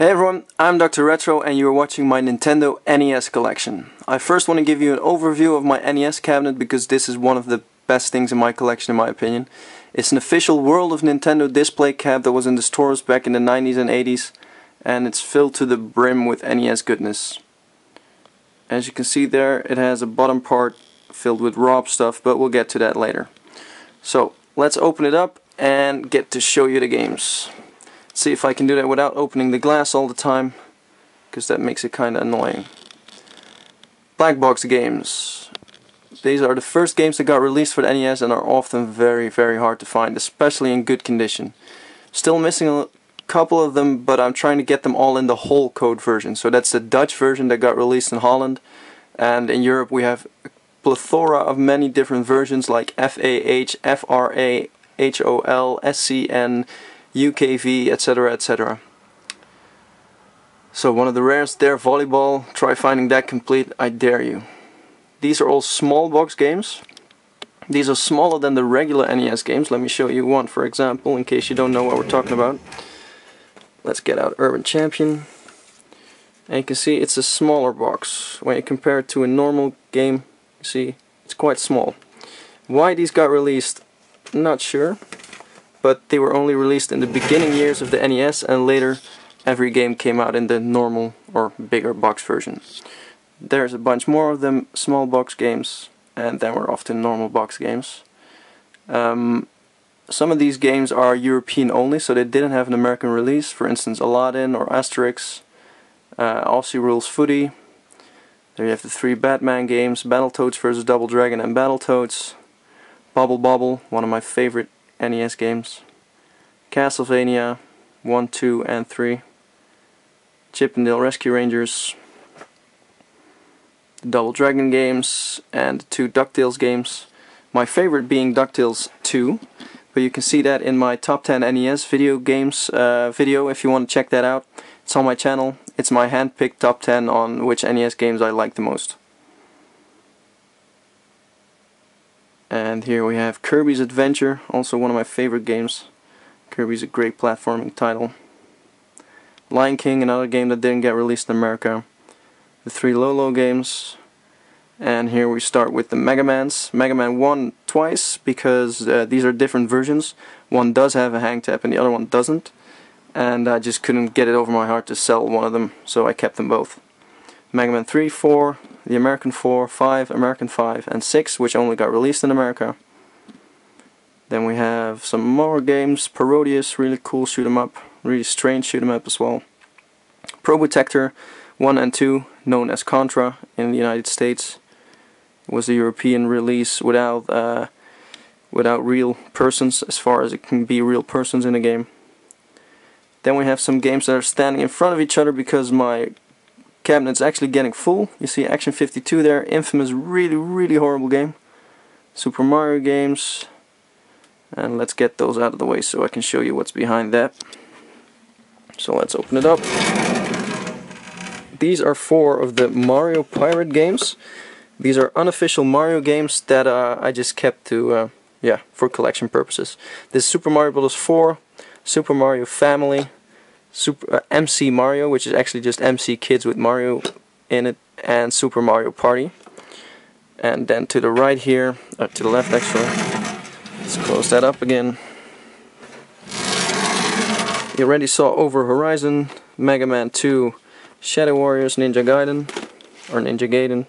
Hey everyone, I'm Dr. Retro and you are watching my Nintendo NES collection. I first want to give you an overview of my NES cabinet because this is one of the best things in my collection in my opinion. It's an official World of Nintendo display cab that was in the stores back in the 90s and 80s and it's filled to the brim with NES goodness. As you can see there, it has a bottom part filled with Rob stuff, but we'll get to that later. So let's open it up and get to show you the games. See if I can do that without opening the glass all the time, because that makes it kinda annoying. Black box games. These are the first games that got released for the NES and are often very hard to find, especially in good condition. Still missing a couple of them, but I'm trying to get them all in the whole code version. So that's the Dutch version that got released in Holland, and in Europe we have a plethora of many different versions like FAH, FRA, HOL, SCN, UKV, etc, etc. So one of the rares there, volleyball. Try finding that complete, I dare you. These are all small box games. These are smaller than the regular NES games. Let me show you one, for example, in case you don't know what we're talking about. Let's get out Urban Champion. And you can see it's a smaller box. When you compare it to a normal game, you see it's quite small. Why these got released, not sure. But they were only released in the beginning years of the NES, and later every game came out in the normal or bigger box version. There's a bunch more of them, small box games, and then we're off to normal box games. Some of these games are European only, so they didn't have an American release. For instance, Aladdin or Asterix, Aussie Rules Footy. There you have the three Batman games, Battletoads vs. Double Dragon and Battletoads. Bubble Bobble, one of my favorite NES games. Castlevania 1, 2, and 3. Chip and Dale Rescue Rangers. The Double Dragon games and the two DuckTales games. My favorite being DuckTales 2, but you can see that in my top 10 NES video games video if you want to check that out. It's on my channel. It's my handpicked top 10 on which NES games I like the most. And here we have Kirby's Adventure, also one of my favorite games. Kirby's a great platforming title. Lion King, another game that didn't get released in America. The three Lolo games. And here we start with the Mega Mans. Mega Man 1 twice, because these are different versions. One does have a hang tap and the other one doesn't. And I just couldn't get it over my heart to sell one of them, so I kept them both. Mega Man 3, 4, the American 4, 5, American 5, and 6, which only got released in America. Then we have some more games. Parodius, really cool shoot 'em up, really strange shoot 'em up as well. Probotector 1 and 2, known as Contra in the United States, was a European release without real persons, as far as it can be real persons in a game. Then we have some games that are standing in front of each other because my cabinet's actually getting full. You see Action 52 there, infamous, really horrible game. Super Mario games, and let's get those out of the way so I can show you what's behind that. So let's open it up. These are four of the Mario Pirate games. These are unofficial Mario games that I just kept to, for collection purposes. This is Super Mario Bros. 4, Super Mario Family, MC Mario, which is actually just MC Kids with Mario in it, and Super Mario Party. And then to the right here, or to the left actually, let's close that up again. You already saw Over Horizon, Mega Man 2, Shadow Warriors, Ninja Gaiden.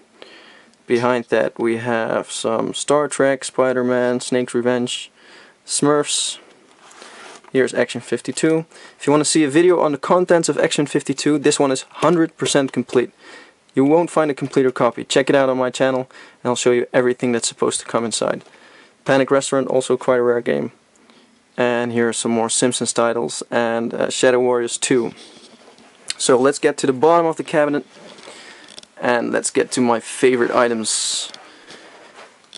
Behind that we have some Star Trek, Spider-Man, Snake's Revenge, Smurfs. Here's Action 52. If you want to see a video on the contents of Action 52, this one is 100% complete. You won't find a completer copy. Check it out on my channel and I'll show you everything that's supposed to come inside. Panic Restaurant, also quite a rare game. And here are some more Simpsons titles and Shadow Warriors 2. So let's get to the bottom of the cabinet and let's get to my favorite items.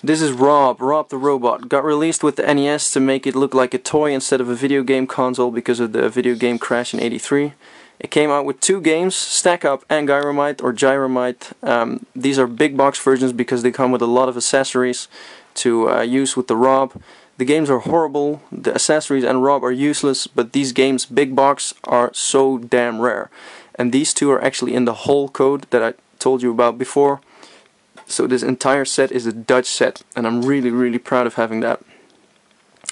This is Rob the Robot. Got released with the NES to make it look like a toy instead of a video game console because of the video game crash in '83. It came out with two games, Stack Up and Gyromite, or Gyromite. These are big box versions because they come with a lot of accessories to use with the Rob. The The games are horrible, the accessories and Rob are useless, but these games, big box, are so damn rare. And these two are actually in the whole code that I told you about before. So this entire set is a Dutch set, and I'm really proud of having that.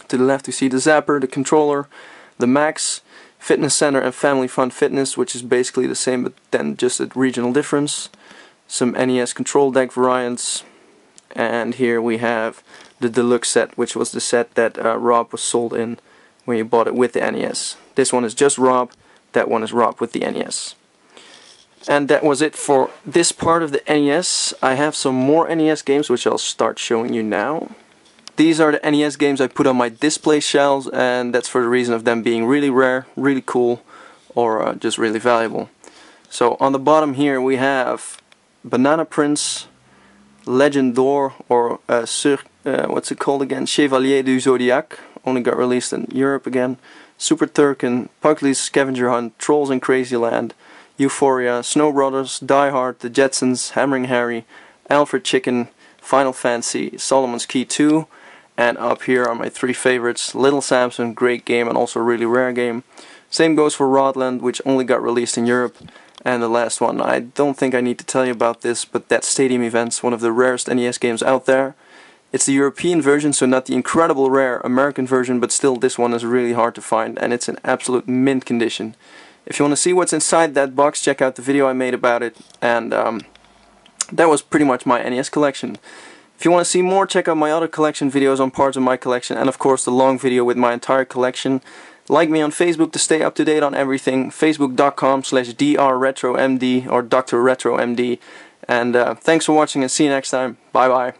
To the left you see the Zapper, the Controller, the Max, Fitness Center and Family Fun Fitness, which is basically the same but then just a regional difference. Some NES control deck variants, and here we have the Deluxe set, which was the set that Rob was sold in when you bought it with the NES. This one is just Rob, that one is Rob with the NES. And that was it for this part of the NES. I have some more NES games which I'll start showing you now. These are the NES games I put on my display shelves, and that's for the reason of them being really rare, really cool, or just really valuable. So on the bottom here we have Banana Prince, Legend d'Or, or what's it called again? Chevalier du Zodiac, only got released in Europe again, Super Turken, Pugsley's Scavenger Hunt, Trolls in Crazyland, Euphoria, Snow Brothers, Die Hard, The Jetsons, Hammering Harry, Alfred Chicken, Final Fantasy, Solomon's Key 2, and up here are my three favorites, Little Samson, great game and also a really rare game. Same goes for Rodland, which only got released in Europe. And the last one, I don't think I need to tell you about this, but that's Stadium Events, one of the rarest NES games out there. It's the European version, so not the incredible rare American version, but still this one is really hard to find, and it's in absolute mint condition. If you want to see what's inside that box, check out the video I made about it, and that was pretty much my NES collection. If you want to see more, check out my other collection videos on parts of my collection, and of course the long video with my entire collection. Like me on Facebook to stay up to date on everything, facebook.com/drretromd or Dr. Retro MD. And thanks for watching, and see you next time. Bye bye.